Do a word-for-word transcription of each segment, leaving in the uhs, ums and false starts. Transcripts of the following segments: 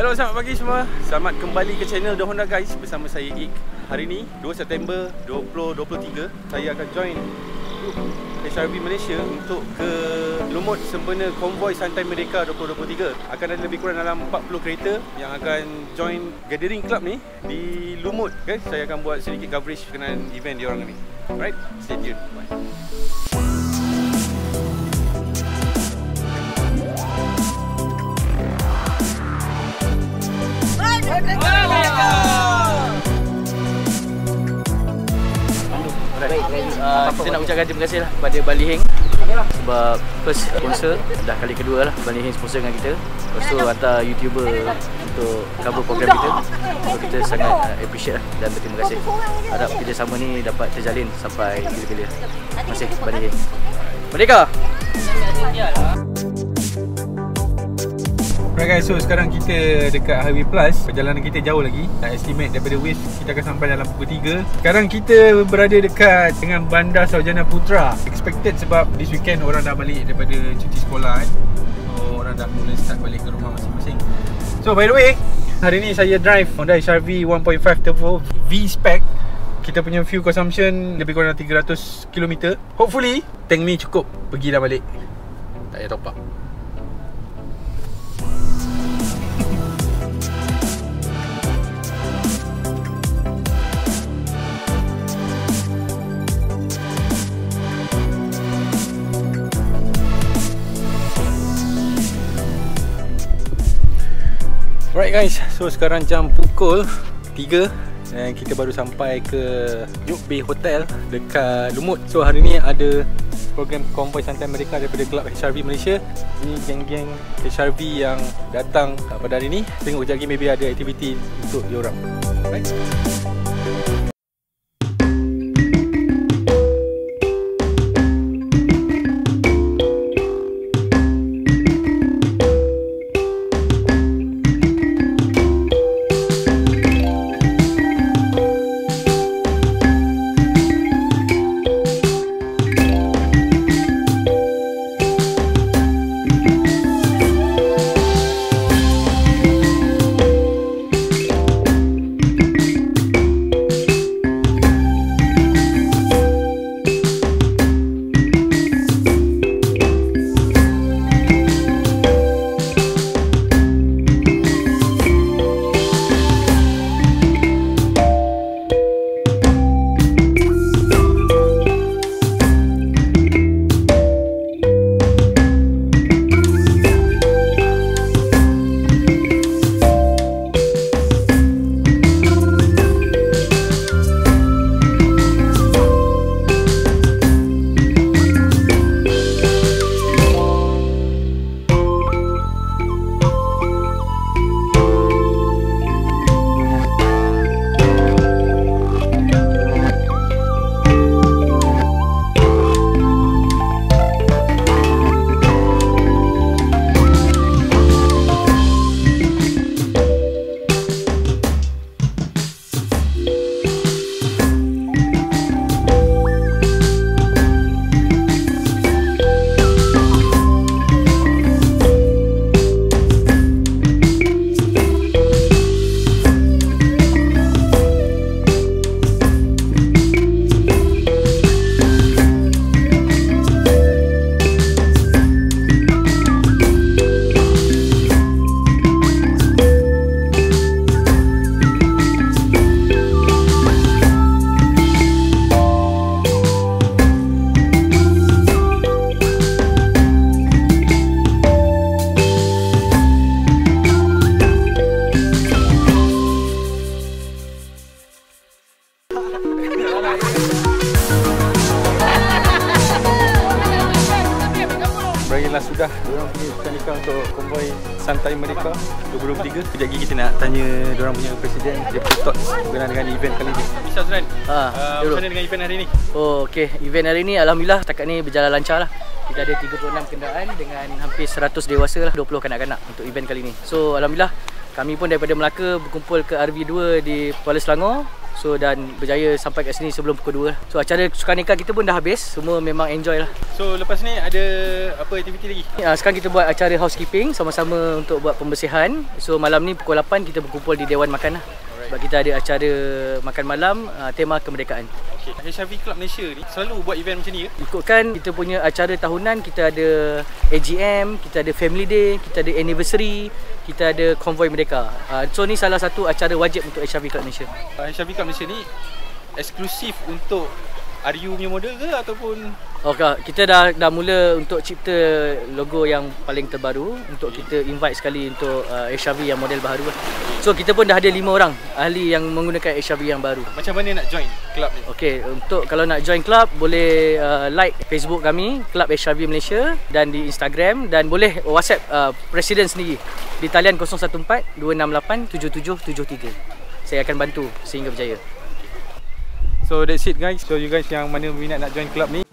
Hello, selamat pagi semua. Selamat kembali ke channel The Honda Guys bersama saya Ik. Hari ini dua September dua ribu dua puluh tiga saya akan join H R V Malaysia untuk ke Lumut sempena Convoy Santai Merdeka dua ribu dua puluh tiga. Akan ada lebih kurang dalam empat puluh kereta yang akan join gathering club ni di Lumut. Okay, saya akan buat sedikit coverage berkenaan event diorang ni. Alright, stay tuned. Bye. Baik, uh, kita nak ucapkan terima kasih lah kepada Bali Heng sebab first sponsor, dah kali kedua lah Bali Heng sponsor dengan kita. Lepas tu hantar YouTuber untuk cover program kita. So, kita sangat uh, appreciate lah dan berterima kasih. Harap kerjasama ni dapat terjalin sampai bila-bila. Terima kasih Bali Heng. Merdeka! Alright guys, so sekarang kita dekat Highway Plus. Perjalanan kita jauh lagi. Tak estimate daripada Waze kita akan sampai dalam pukul tiga. Sekarang kita berada dekat dengan bandar Saujana Putra. Expected sebab this weekend orang dah balik daripada cuti sekolah, eh? So orang dah mula start balik ke rumah masing-masing. So by the way, hari ni saya drive Honda H R V satu titik lima Turbo V-Spec. Kita punya fuel consumption lebih kurang tiga ratus kilometer. Hopefully tank ni cukup pergi dah balik, tak payah top up. Alright guys, so sekarang jam pukul tiga dan kita baru sampai ke Yook Bay Hotel dekat Lumut. So hari ni ada program Convoy Santai Merdeka daripada Club H R V Malaysia. Ini geng-geng H R V yang datang pada hari ni. Tengok sekejap lagi maybe ada aktiviti untuk diorang. Alright. Beragilah sudah diorang punya akad nikah untuk Convoy Santai Merdeka dua ribu dua puluh tiga. Sekejap lagi kita nak tanya diorang punya presiden, dia punya thoughts berkenaan dengan event kali ni. Misal Azran, macam mana dengan event hari ni? Oh, okey, event hari ni alhamdulillah setakat ni berjalan lancar lah. Kita ada tiga puluh enam kenderaan dengan hampir seratus dewasa lah, dua puluh kanak-kanak untuk event kali ni. So alhamdulillah kami pun daripada Melaka berkumpul ke R V dua di Kuala Selangor. So dan berjaya sampai kat sini sebelum pukul dua. So acara sukaneka kita pun dah habis. Semua memang enjoy lah. So lepas ni ada apa aktiviti lagi? Ya, sekarang kita buat acara housekeeping sama-sama untuk buat pembersihan. So malam ni pukul lapan kita berkumpul di Dewan Makan lah. Sebab kita ada acara makan malam uh, tema kemerdekaan. Okay. H R V Club Malaysia ni selalu buat event macam ni ke? Ikutkan kita punya acara tahunan, kita ada A G M, kita ada Family Day, kita ada Anniversary, kita ada Convoy Merdeka. Uh, so ni salah satu acara wajib untuk H R V Club Malaysia. Uh, H R V Club Malaysia ni eksklusif untuk R U punya model ke ataupun? Okay, kita dah dah mula untuk cipta logo yang paling terbaru untuk kita invite sekali untuk uh, H R V yang model baru. So kita pun dah ada lima orang ahli yang menggunakan H R V yang baru. Macam mana nak join club ni? Okey, untuk kalau nak join club boleh uh, like Facebook kami Club H R V Malaysia dan di Instagram, dan boleh WhatsApp uh, presiden sendiri di talian kosong satu empat dua enam lapan tujuh tujuh tujuh tiga. Saya akan bantu sehingga berjaya. So that's it guys. So you guys yang mana minat nak join club ni.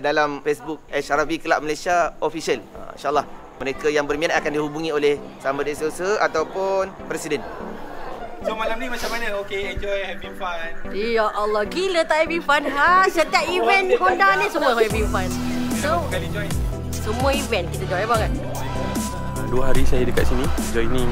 Dalam Facebook H R V Club Malaysia Official, InsyaAllah mereka yang berminat akan dihubungi oleh sama desa-desa ataupun Presiden. So malam ni macam mana? Okay, enjoy, having fun. Ya Allah, gila tak having fun. Ha, setiap event oh, Honda ni semua having fun. So semua event kita join abang kan? Dua hari saya dekat sini joining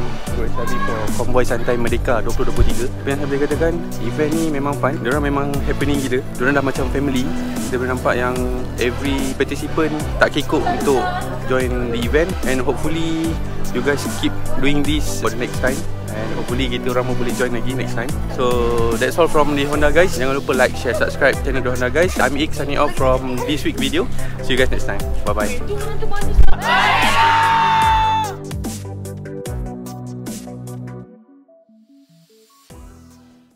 Convoy Santai Merdeka dua ribu dua puluh tiga. Tapi yang saya boleh katakan, event ni memang fun. Diorang memang happening kita. Diorang dah macam family. Kita boleh nampak yang every participant tak kekok untuk join the event. And hopefully you guys keep doing this for the next time. And hopefully kita orang boleh join lagi next time. So that's all from The Honda Guys. Jangan lupa like, share, subscribe channel The Honda Guys. I'm Ik, signing off from this week video. See you guys next time. Bye bye.